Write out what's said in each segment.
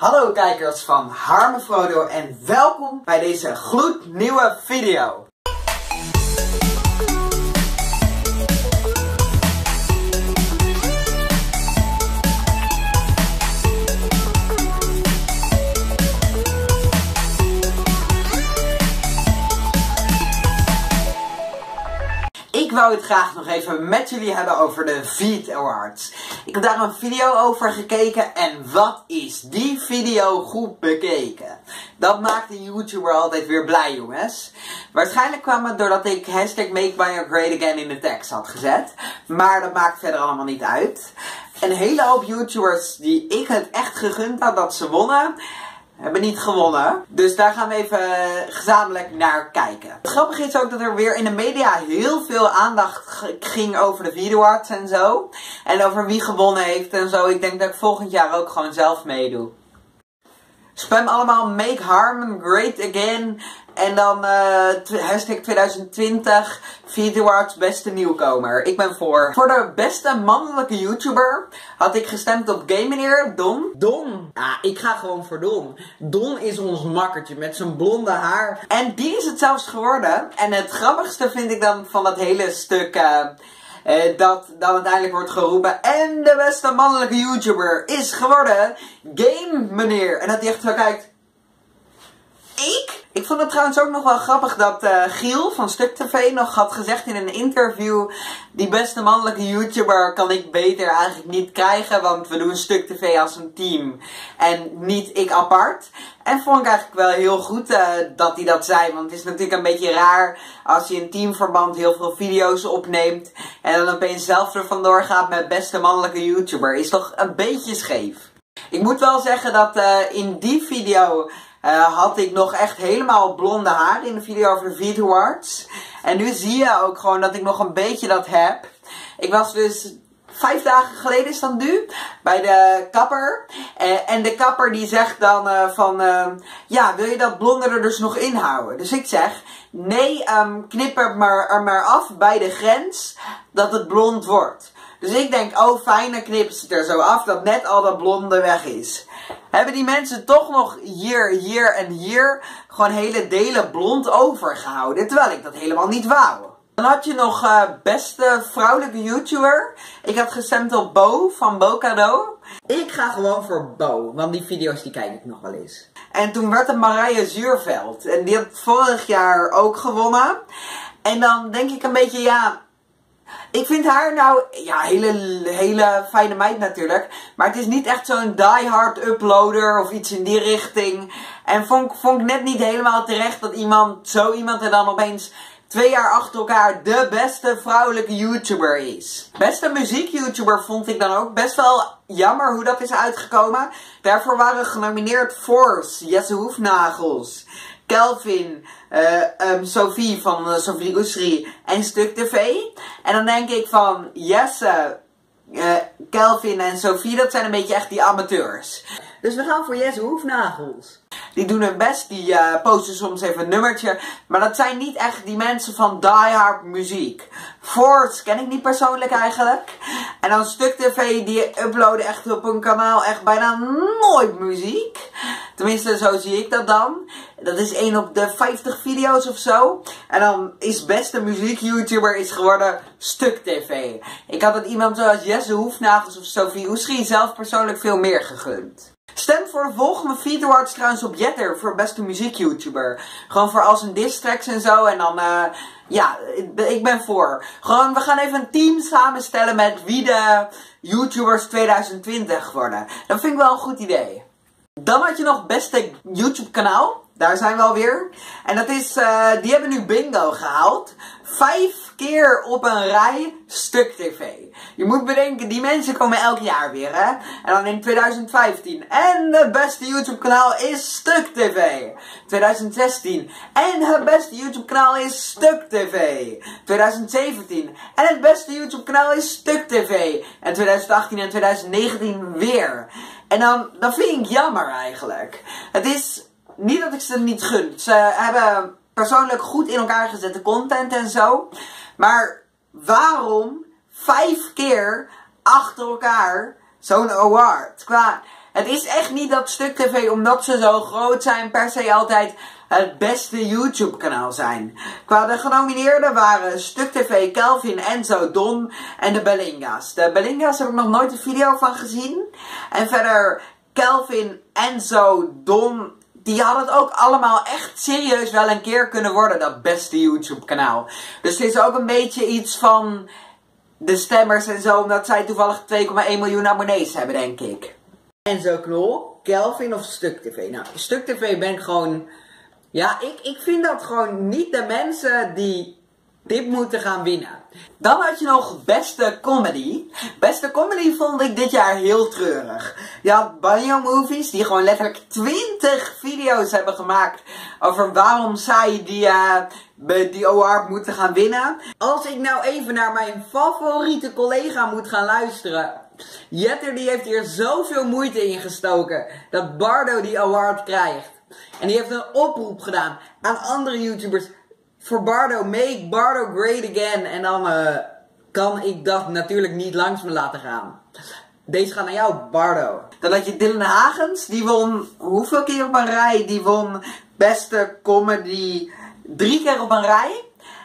Hallo kijkers van Harmen Frodo en welkom bij deze gloednieuwe video. Ik wou het graag nog even met jullie hebben over de Veed Awards. Ik heb daar een video over gekeken en wat is die video goed bekeken. Dat maakt de YouTuber altijd weer blij, jongens. Waarschijnlijk kwam het doordat ik hashtag make Banjo great again in de tekst had gezet. Maar dat maakt verder allemaal niet uit. Een hele hoop YouTubers die ik het echt gegund had dat ze wonnen, hebben niet gewonnen. Dus daar gaan we even gezamenlijk naar kijken. Het grappige is ook dat er weer in de media heel veel aandacht ging over de Veed Awards en zo. En over wie gewonnen heeft en zo. Ik denk dat ik volgend jaar ook gewoon zelf meedoe. Spam allemaal Make Harmen Great Again. En dan hashtag 2020 Veed Awards beste nieuwkomer. Ik ben voor. Voor de beste mannelijke YouTuber had ik gestemd op Game Meneer, Don. Don? Ah, ik ga gewoon voor Don. Don is ons makkertje met zijn blonde haar. En die is het zelfs geworden. En het grappigste vind ik dan van dat hele stuk dat dan uiteindelijk wordt geroepen en de beste mannelijke YouTuber is geworden Game Meneer. En dat hij echt zo kijkt. Ik? Ik vond het trouwens ook nog wel grappig dat Giel van StukTV nog had gezegd in een interview: die beste mannelijke YouTuber kan ik beter eigenlijk niet krijgen, want we doen StukTV als een team en niet ik apart. En vond ik eigenlijk wel heel goed dat hij dat zei, want het is natuurlijk een beetje raar als je in teamverband heel veel video's opneemt en dan opeens zelf er vandoor gaat met beste mannelijke YouTuber. Is toch een beetje scheef. Ik moet wel zeggen dat in die video had ik nog echt helemaal blonde haar in de video over de Veed Awards. En nu zie je ook gewoon dat ik nog een beetje dat heb. Ik was dus 5 dagen geleden, is dat nu, bij de kapper. En de kapper die zegt dan ja, wil je dat blonde er dus nog in houden? Dus ik zeg, nee, knip er maar af bij de grens dat het blond wordt. Dus ik denk, oh fijn, dan knippen ze het er zo af dat net al dat blonde weg is. Hebben die mensen toch nog hier en hier gewoon hele delen blond overgehouden. Terwijl ik dat helemaal niet wou. Dan had je nog beste vrouwelijke YouTuber. Ik had gestemd op Bo van Bo Cadeau. Ik ga gewoon voor Bo, want die video's die kijk ik nog wel eens. En toen werd het Marije Zuurveld. En die had vorig jaar ook gewonnen. En dan denk ik een beetje, ja, ik vind haar nou, ja, hele fijne meid natuurlijk. Maar het is niet echt zo'n diehard uploader of iets in die richting. En vond ik net niet helemaal terecht dat zo iemand er dan opeens 2 jaar achter elkaar de beste vrouwelijke YouTuber is. Beste muziek YouTuber vond ik dan ook best wel jammer hoe dat is uitgekomen. Daarvoor waren genomineerd Jesse Hoefnagels, Kelvin, Sophie van Sophie Gousrie en StukTV. En dan denk ik van Jesse, Kelvin en Sophie, dat zijn een beetje echt die amateurs. Dus we gaan voor Jesse Hoefnagels. Die doen hun best, die posten soms even een nummertje. Maar dat zijn niet echt die mensen van diehard muziek. Forts ken ik niet persoonlijk eigenlijk. En dan StukTV, die uploaden echt op hun kanaal echt bijna nooit muziek. Tenminste, zo zie ik dat dan. Dat is 1 op de 50 video's of zo. En dan is beste muziek YouTuber is geworden StukTV. Ik had het iemand zoals Jesse Hoefnagels of Sophie Gousrie zelf persoonlijk veel meer gegund. Stem voor de volgende Veed Awards trouwens op Jetter voor beste muziek YouTuber. Gewoon voor als een diss tracks en zo. En dan, ja, ik ben voor. Gewoon, we gaan even een team samenstellen met wie de YouTubers 2020 worden. Dat vind ik wel een goed idee. Dan had je nog beste YouTube kanaal. Daar zijn we alweer. En dat is, die hebben nu bingo gehaald. 5 keer op een rij StukTV. Je moet bedenken, die mensen komen elk jaar weer, hè. En dan in 2015. En het beste YouTube kanaal is StukTV. 2016. En het beste YouTube kanaal is StukTV. 2017. En het beste YouTube kanaal is StukTV. En 2018 en 2019 weer. En dan vind ik jammer eigenlijk. Het is niet dat ik ze niet gun. Ze hebben persoonlijk goed in elkaar gezette content en zo. Maar waarom 5 keer achter elkaar zo'n award? Qua, Het is echt niet dat StukTV, omdat ze zo groot zijn, per se altijd het beste YouTube kanaal zijn. Qua de genomineerden waren StukTV, Kelvin, Enzo, Don en de Bellinga's. De Bellinga's heb ik nog nooit een video van gezien. En verder Kelvin, Enzo, Don, die hadden het ook allemaal echt serieus wel een keer kunnen worden, dat beste YouTube kanaal. Dus het is ook een beetje iets van de stemmers en zo, omdat zij toevallig 2,1 miljoen abonnees hebben, denk ik. Enzo Knol, Kelvin of StukTV? Nou, StukTV ben ik gewoon... Ja, ik vind dat gewoon niet de mensen die dit moeten gaan winnen. Dan had je nog Beste Comedy. Beste Comedy vond ik dit jaar heel treurig. Je had Banjomovies die gewoon letterlijk 20 video's hebben gemaakt over waarom zij die award moeten gaan winnen. Als ik nou even naar mijn favoriete collega moet gaan luisteren. Jetter die heeft hier zoveel moeite in gestoken dat Bardo die award krijgt. En die heeft een oproep gedaan aan andere YouTubers voor Bardo, make Bardo great again. En dan kan ik dat natuurlijk niet langs me laten gaan. Deze gaat naar jou, Bardo. Dan had je Dylan Hagens, die won hoeveel keer op een rij? Die won Beste Comedy 3 keer op een rij.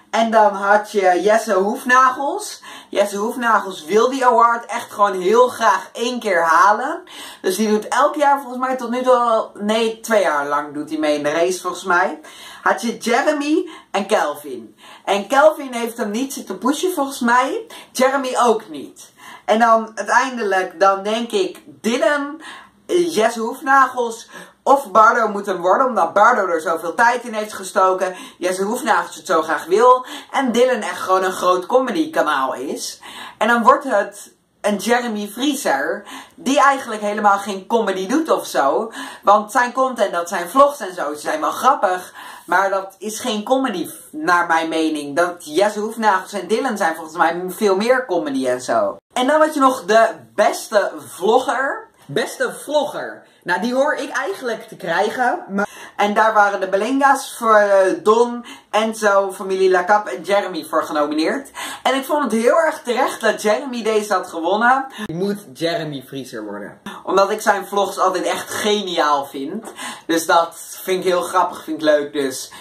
En dan had je Jesse Hoefnagels. Jesse Hoefnagels wil die award echt gewoon heel graag 1 keer halen. Dus die doet elk jaar volgens mij tot nu toe al... Nee, 2 jaar lang doet hij mee in de race volgens mij. Had je Jeremy en Kelvin. En Kelvin heeft hem niet zitten pushen volgens mij. Jeremy ook niet. En dan uiteindelijk, dan denk ik Dylan, Jesse Hoefnagels... Of Bardo moet hem worden, omdat Bardo er zoveel tijd in heeft gestoken. Jesse Hoefnagels het zo graag wil. En Dylan echt gewoon een groot comedy kanaal is. En dan wordt het een Jeremy Vrieser, die eigenlijk helemaal geen comedy doet of zo. Want zijn content, dat zijn vlogs en zo, ze zijn wel grappig. Maar dat is geen comedy, naar mijn mening. Dat Jesse Hoefnagels en Dylan zijn volgens mij veel meer comedy en zo. En dan had je nog de Beste Vlogger. Beste Vlogger. Nou, die hoor ik eigenlijk te krijgen. Maar... En daar waren de Bellinga's voor Don, Enzo, Familie La Cap en Jeremy voor genomineerd. En ik vond het heel erg terecht dat Jeremy deze had gewonnen. Ik moet Jeremy Vrieser worden. Omdat ik zijn vlogs altijd echt geniaal vind. Dus dat vind ik heel grappig, vind ik leuk. Dus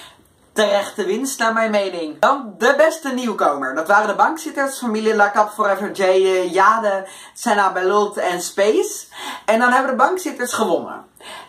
terechte winst naar mijn mening. Dan de beste nieuwkomer. Dat waren de Bankzitters, Familie La Cap, Forever J, Jade, Senna, Belot en Space. En dan hebben de Bankzitters gewonnen.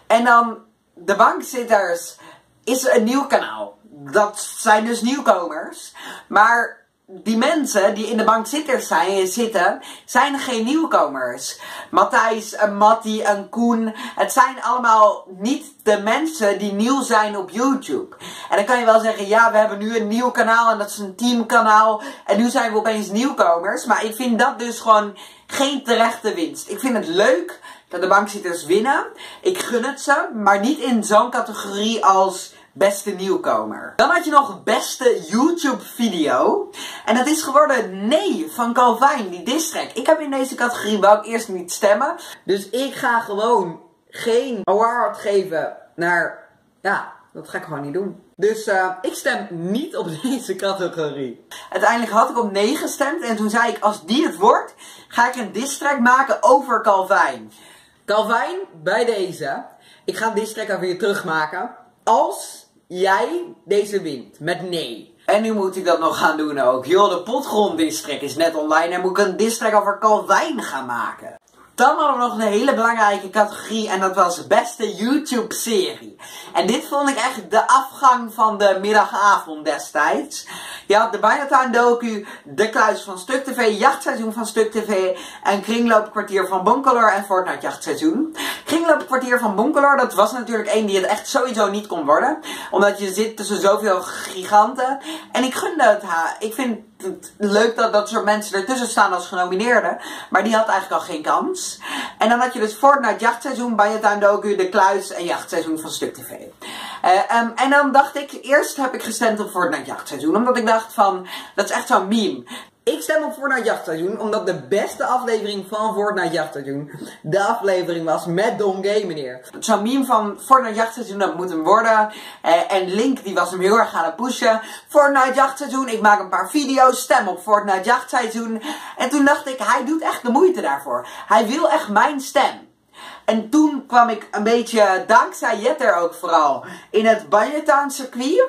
En dan, de Bankzitters is een nieuw kanaal. Dat zijn dus nieuwkomers. Maar die mensen die in de Bankzitters zitten, zijn geen nieuwkomers. Matthijs, Matti en Koen, het zijn allemaal niet de mensen die nieuw zijn op YouTube. En dan kan je wel zeggen, ja, we hebben nu een nieuw kanaal en dat is een teamkanaal. En nu zijn we opeens nieuwkomers. Maar ik vind dat dus gewoon geen terechte winst. Ik vind het leuk dat de Bankzitters winnen. Ik gun het ze, maar niet in zo'n categorie als... Beste nieuwkomer. Dan had je nog Beste YouTube video. En dat is geworden Nee van Kelvin, die distrack. Ik heb in deze categorie wou ik eerst niet stemmen. Dus ik ga gewoon geen award geven naar... Ja, dat ga ik gewoon niet doen. Dus ik stem niet op deze categorie. Uiteindelijk had ik op Nee gestemd. En toen zei ik, als die het wordt, ga ik een distrack maken over Kelvin. Kelvin, bij deze. Ik ga een distrack over je terugmaken. Als... Jij deze wint met Nee. En nu moet ik dat nog gaan doen ook. Joh, de potgrond-distrack is net online en moet ik een distrack over Kelvin gaan maken. Dan hadden we nog een hele belangrijke categorie en dat was Beste YouTube-serie. En dit vond ik echt de afgang van de middagavond destijds. Je had de Bijna-tuin-docu, de kluis van StukTV, jachtseizoen van StukTV en kringloopkwartier van Bonkelor en Fortnite-jachtseizoen. Kringloopkwartier van Bonkelor, dat was natuurlijk één die het echt sowieso niet kon worden. Omdat je zit tussen zoveel giganten. En ik gunde het haar. Ik vind het leuk dat dat soort mensen ertussen staan als genomineerden. Maar die had eigenlijk al geen kans. En dan had je dus Fortnite jachtseizoen, Banjo docu, de kluis en jachtseizoen van StukTV. En dan dacht ik, eerst heb ik gestemd op Fortnite jachtseizoen. Omdat ik dacht van, dat is echt zo'n meme. Ik stem op Fortnite jachtseizoen, omdat de beste aflevering van Fortnite jachtseizoen de aflevering was met Don Game Meneer. Zo'n meme van Fortnite jachtseizoen, dat moet hem worden. En Link, die was hem heel erg aan het pushen. Fortnite jachtseizoen, ik maak een paar video's, stem op Fortnite jachtseizoen. En toen dacht ik, hij doet echt de moeite daarvoor. Hij wil echt mijn stem. En toen kwam ik een beetje, dankzij Jetter ook vooral, in het Banjetaan-circuit.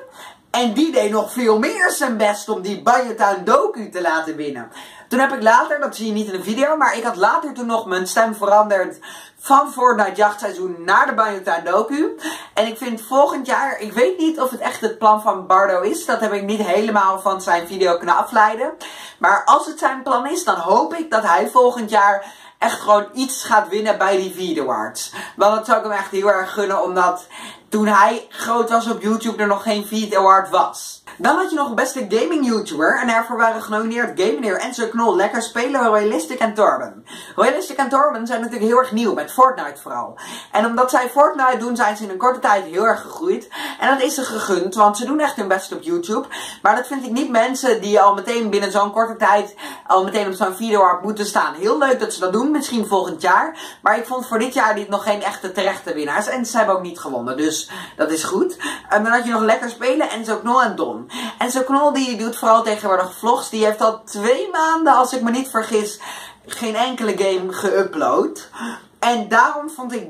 En die deed nog veel meer zijn best om die Banjetaan-docu te laten winnen. Toen heb ik later, dat zie je niet in de video, maar ik had later toen nog mijn stem veranderd van Fortnite jachtseizoen naar de Banjotaan-docu. En ik vind volgend jaar, ik weet niet of het echt het plan van Bardo is, dat heb ik niet helemaal van zijn video kunnen afleiden. Maar als het zijn plan is, dan hoop ik dat hij volgend jaar echt gewoon iets gaat winnen bij die Veed Awards. Want dat zou ik hem echt heel erg gunnen, omdat toen hij groot was op YouTube er nog geen Veed Award was. Dan had je nog beste gaming YouTuber en daarvoor waren genomineerd Game Meneer, Enzo Knol, Lekker Spelen, Royalistic en Torben. Royalistic en Torben zijn natuurlijk heel erg nieuw, met Fortnite vooral. En omdat zij Fortnite doen, zijn ze in een korte tijd heel erg gegroeid. En dat is ze gegund, want ze doen echt hun best op YouTube. Maar dat vind ik niet mensen die al meteen binnen zo'n korte tijd al meteen op zo'n Veed Award moeten staan. Heel leuk dat ze dat doen, misschien volgend jaar. Maar ik vond voor dit jaar dit nog geen echte terechte winnaars en ze hebben ook niet gewonnen, dus dat is goed. En dan had je nog Lekker Spelen, Enzo Knol en Don. Enzo Knol die doet vooral tegenwoordig vlogs. Die heeft al 2 maanden, als ik me niet vergis, geen enkele game geüpload. En daarom vond ik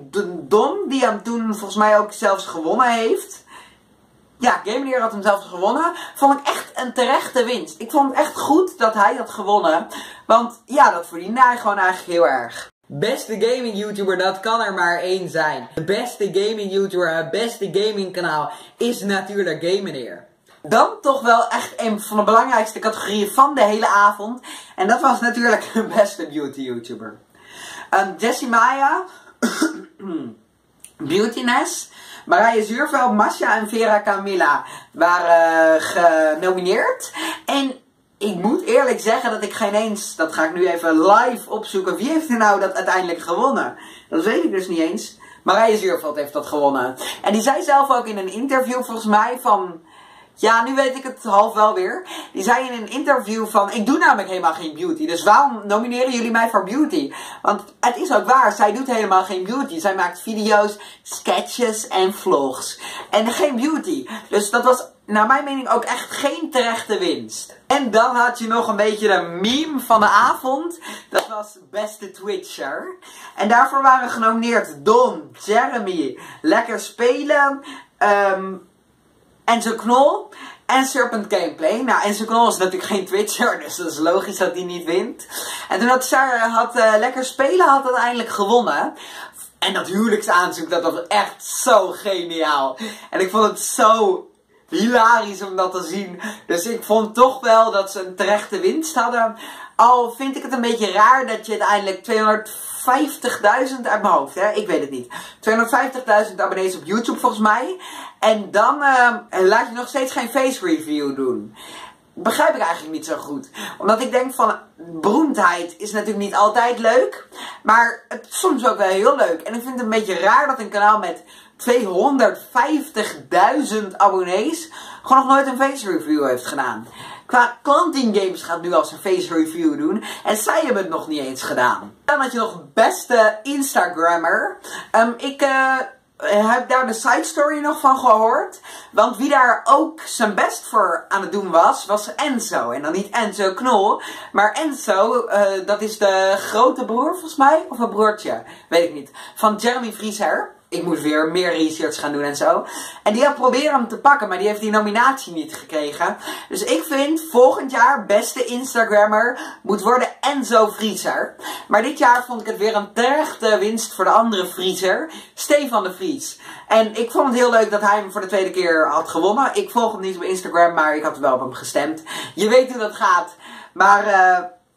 Don, die hem toen volgens mij ook zelfs gewonnen heeft. Ja, Game Meneer had hem zelfs gewonnen. Vond ik echt een terechte winst. Ik vond het echt goed dat hij had gewonnen. Want ja, dat verdiende hij gewoon eigenlijk heel erg. Beste gaming YouTuber, dat kan er maar één zijn. De beste gaming YouTuber, het beste gaming kanaal is natuurlijk Game Meneer. Dan toch wel echt een van de belangrijkste categorieën van de hele avond. En dat was natuurlijk de beste beauty YouTuber. Jessie Maya, Beautiness, Marije Zuurveld, Mascha en Vera Camilla waren genomineerd. En ik moet eerlijk zeggen dat ik geen eens, dat ga ik nu even live opzoeken, wie heeft er nou dat uiteindelijk gewonnen? Dat weet ik dus niet eens. Marije Zuurveld heeft dat gewonnen. En die zei zelf ook in een interview volgens mij van... Ja, nu weet ik het half wel weer. Die zei in een interview van, ik doe namelijk helemaal geen beauty. Dus waarom nomineren jullie mij voor beauty? Want het is ook waar, zij doet helemaal geen beauty. Zij maakt video's, sketches en vlogs. En geen beauty. Dus dat was naar mijn mening ook echt geen terechte winst. En dan had je nog een beetje de meme van de avond. Dat was beste Twitcher. En daarvoor waren genomineerd Don, Jeremy, Lekker Spelen, Enzo Knol en Serpent Gameplay. Nou, Enzo Knol is natuurlijk geen Twitcher, dus dat is logisch dat hij niet wint. En toen had Lekker Spelen had uiteindelijk gewonnen. En dat huwelijksaanzoek, dat was echt zo geniaal. En ik vond het zo hilarisch om dat te zien. Dus ik vond toch wel dat ze een terechte winst hadden. Al vind ik het een beetje raar dat je uiteindelijk 250.000 uit mijn hoofd, hè? Ik weet het niet. 250.000 abonnees op YouTube volgens mij. En dan laat je nog steeds geen face review doen. Begrijp ik eigenlijk niet zo goed. Omdat ik denk van, beroemdheid is natuurlijk niet altijd leuk. Maar het is soms ook wel heel leuk. En ik vind het een beetje raar dat een kanaal met 250.000 abonnees gewoon nog nooit een face review heeft gedaan. Qua Klanting Games gaat nu als een face review doen. En zij hebben het nog niet eens gedaan. Dan had je nog beste Instagrammer. Ik heb daar de side story nog van gehoord. Want wie daar ook zijn best voor aan het doen was, was Enzo. En dan niet Enzo Knol, maar Enzo, dat is de grote broer volgens mij. Of een broertje, weet ik niet. Van Jeremy Vrieser. Ik moet weer meer research gaan doen en zo. En die had proberen hem te pakken, maar die heeft die nominatie niet gekregen. Dus ik vind volgend jaar beste Instagrammer moet worden Enzo Vrieser. Maar dit jaar vond ik het weer een terechte winst voor de andere Vrieser, Stefan de Vries. En ik vond het heel leuk dat hij hem voor de tweede keer had gewonnen. Ik volg hem niet op Instagram, maar ik had wel op hem gestemd. Je weet hoe dat gaat. Maar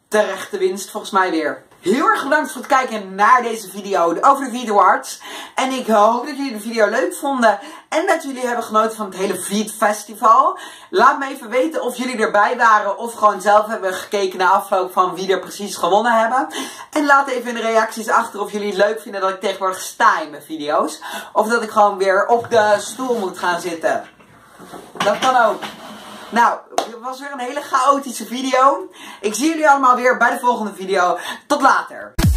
terechte winst volgens mij weer. Heel erg bedankt voor het kijken naar deze video over de Veed Awards. En ik hoop dat jullie de video leuk vonden. En dat jullie hebben genoten van het hele Veed Festival. Laat me even weten of jullie erbij waren. Of gewoon zelf hebben gekeken naar afloop van wie er precies gewonnen hebben. En laat even in de reacties achter of jullie het leuk vinden dat ik tegenwoordig sta in mijn video's. Of dat ik gewoon weer op de stoel moet gaan zitten. Dat kan ook. Nou, dit was weer een hele chaotische video. Ik zie jullie allemaal weer bij de volgende video. Tot later!